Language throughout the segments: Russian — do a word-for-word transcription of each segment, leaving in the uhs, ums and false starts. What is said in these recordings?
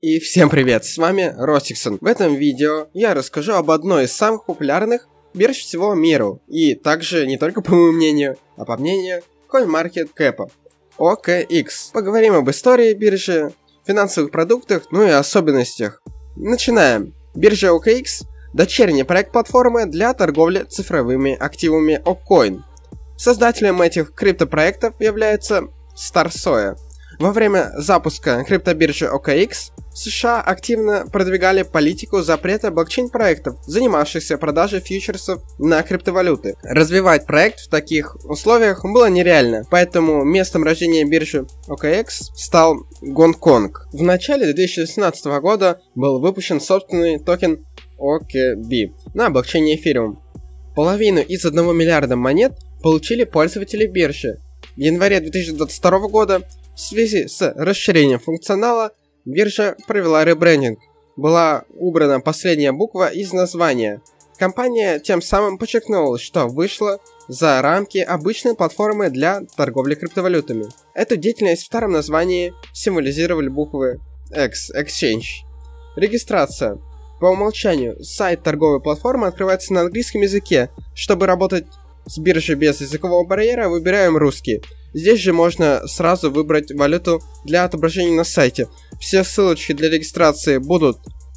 И всем привет, с вами Ростиксон. В этом видео я расскажу об одной из самых популярных бирж всего мира, и также не только по моему мнению, а по мнению CoinMarketCap, о кей икс. Поговорим об истории биржи, финансовых продуктах, ну и особенностях. Начинаем. Биржа о кей икс – дочерний проект платформы для торговли цифровыми активами OKCoin. Создателем этих криптопроектов является StarSoy. Во время запуска криптобиржи о кей икс США активно продвигали политику запрета блокчейн-проектов, занимавшихся продажей фьючерсов на криптовалюты. Развивать проект в таких условиях было нереально, поэтому местом рождения биржи о кей икс стал Гонконг. В начале две тысячи шестнадцатого года был выпущен собственный токен о кей би на блокчейне Ethereum. Половину из одного миллиарда монет получили пользователи биржи. В январе две тысячи двадцать второго года в связи с расширением функционала биржа провела ребрендинг. Была убрана последняя буква из названия. Компания тем самым подчеркнула, что вышла за рамки обычной платформы для торговли криптовалютами. Эту деятельность в старом названии символизировали буквы X, Exchange. Регистрация. По умолчанию сайт торговой платформы открывается на английском языке. Чтобы работать с биржей без языкового барьера, выбираем русский. Здесь же можно сразу выбрать валюту для отображения на сайте. Все ссылочки для регистрации будут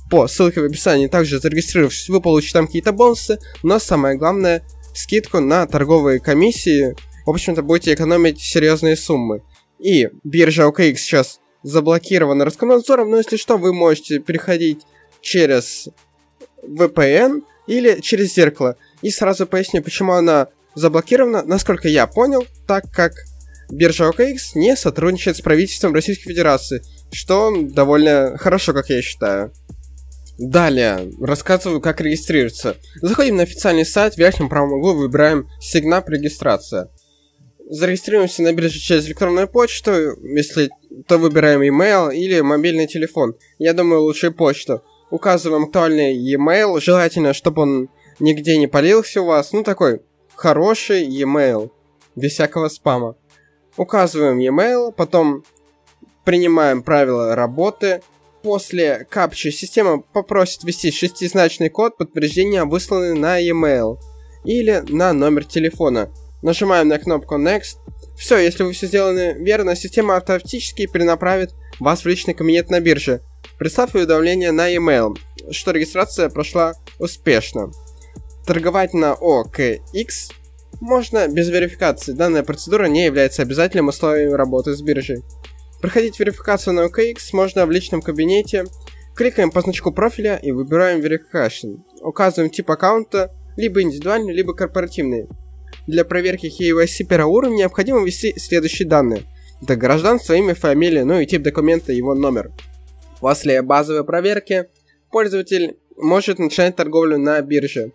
по ссылке в описании. Также, зарегистрировавшись, вы получите там какие-то бонусы, но самое главное, скидку на торговые комиссии. В общем-то, будете экономить серьезные суммы. И биржа о кей икс сейчас заблокирована Роскомнадзором, но если что, вы можете переходить через ви пи эн или через зеркало. И сразу поясню, почему она заблокирована, насколько я понял, так как биржа о кей икс не сотрудничает с правительством Российской Федерации, что довольно хорошо, как я считаю. Далее рассказываю, как регистрироваться. Заходим на официальный сайт, в верхнем правом углу выбираем «Сигнап регистрация». Зарегистрируемся на бирже через электронную почту, если то выбираем e-mail или мобильный телефон. Я думаю, лучше почту. Указываем актуальный e-mail, желательно, чтобы он нигде не палился у вас, ну такой хороший e-mail, без всякого спама. Указываем e-mail, потом принимаем правила работы. После капчи система попросит ввести шестизначный код подтверждения, высланный на e-mail или на номер телефона. Нажимаем на кнопку Next. Все, если вы все сделаны верно, система автоматически перенаправит вас в личный кабинет на бирже, прислав уведомление на e-mail, что регистрация прошла успешно. Торговать на о кей икс можно без верификации, данная процедура не является обязательным условием работы с биржей. Проходить верификацию на о кей икс можно в личном кабинете, кликаем по значку профиля и выбираем Verification, указываем тип аккаунта, либо индивидуальный, либо корпоративный. Для проверки кей уай си первого уровня необходимо ввести следующие данные: это гражданство, имя, фамилия, ну и тип документа, его номер. После базовой проверки пользователь может начинать торговлю на бирже.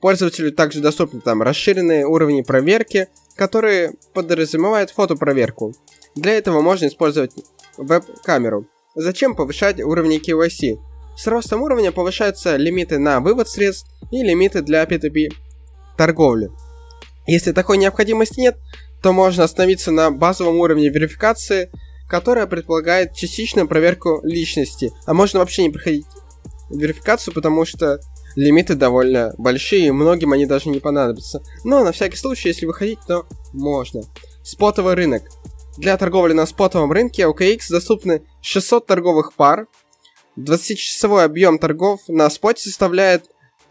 Пользователю также доступны там расширенные уровни проверки, которые подразумевают фотопроверку. Для этого можно использовать веб-камеру. Зачем повышать уровни кей уай си? С ростом уровня повышаются лимиты на вывод средств и лимиты для пи ту пи торговли. Если такой необходимости нет, то можно остановиться на базовом уровне верификации, которая предполагает частичную проверку личности. А можно вообще не проходить верификацию, потому что лимиты довольно большие, и многим они даже не понадобятся. Но на всякий случай, если вы хотите, то можно. Спотовый рынок. Для торговли на спотовом рынке о кей икс доступны шестьсот торговых пар. двадцатичасовой объем торгов на споте составляет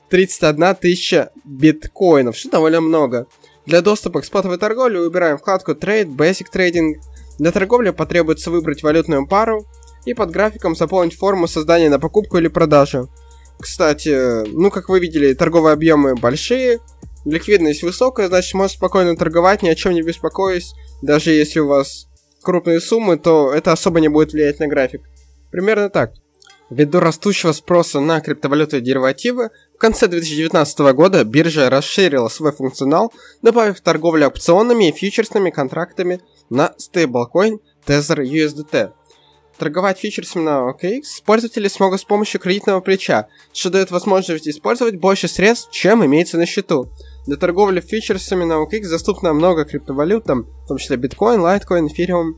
тридцать одна тысяча биткоинов, что довольно много. Для доступа к спотовой торговле выбираем вкладку Trade, Basic Trading. Для торговли потребуется выбрать валютную пару и под графиком заполнить форму создания на покупку или продажу. Кстати, ну как вы видели, торговые объемы большие, ликвидность высокая, значит можно спокойно торговать, ни о чем не беспокоясь. Даже если у вас крупные суммы, то это особо не будет влиять на график. Примерно так. Ввиду растущего спроса на криптовалюты и деривативы, в конце две тысячи девятнадцатого года биржа расширила свой функционал, добавив торговлю опционами и фьючерсными контрактами на стейблкоин Tether ю эс ди ти. Торговать фьючерсами на о кей икс пользователи смогут с помощью кредитного плеча, что дает возможность использовать больше средств, чем имеется на счету. Для торговли фьючерсами на о кей икс доступно много криптовалют, в том числе Bitcoin, Litecoin, Ethereum,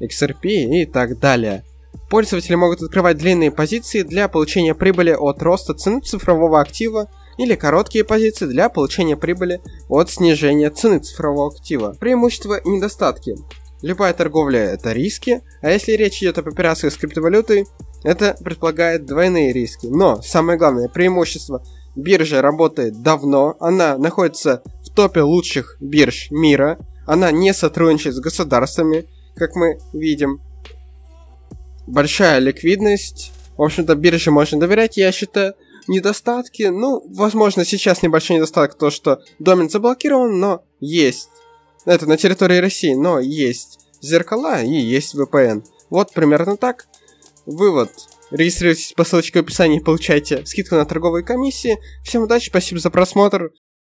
икс ар пи и так далее. Пользователи могут открывать длинные позиции для получения прибыли от роста цены цифрового актива или короткие позиции для получения прибыли от снижения цены цифрового актива. Преимущества и недостатки. Любая торговля – это риски, а если речь идет об операциях с криптовалютой, это предполагает двойные риски. Но самое главное преимущество – биржа работает давно, она находится в топе лучших бирж мира, она не сотрудничает с государствами, как мы видим. Большая ликвидность, в общем-то бирже можно доверять, я считаю. Недостатки, ну, возможно, сейчас небольшой недостаток то, что домен заблокирован, но есть. Это на территории России, но есть зеркала и есть вэ пэ эн. Вот примерно так. Вывод. Регистрируйтесь по ссылочке в описании и получайте скидку на торговые комиссии. Всем удачи, спасибо за просмотр.